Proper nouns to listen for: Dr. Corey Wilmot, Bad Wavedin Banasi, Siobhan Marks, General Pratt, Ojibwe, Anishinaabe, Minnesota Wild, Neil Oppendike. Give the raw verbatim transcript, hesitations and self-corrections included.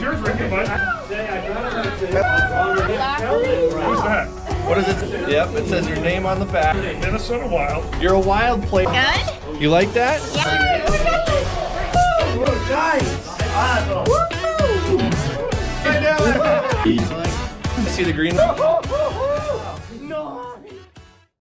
Here's yours right here, bud. Who's that? What is it? Yep, it says your name on the back. Minnesota Wild. You're a wild player. Good? You like that? Yeah. Look at this. Woo! Nice. Woo! I see the green.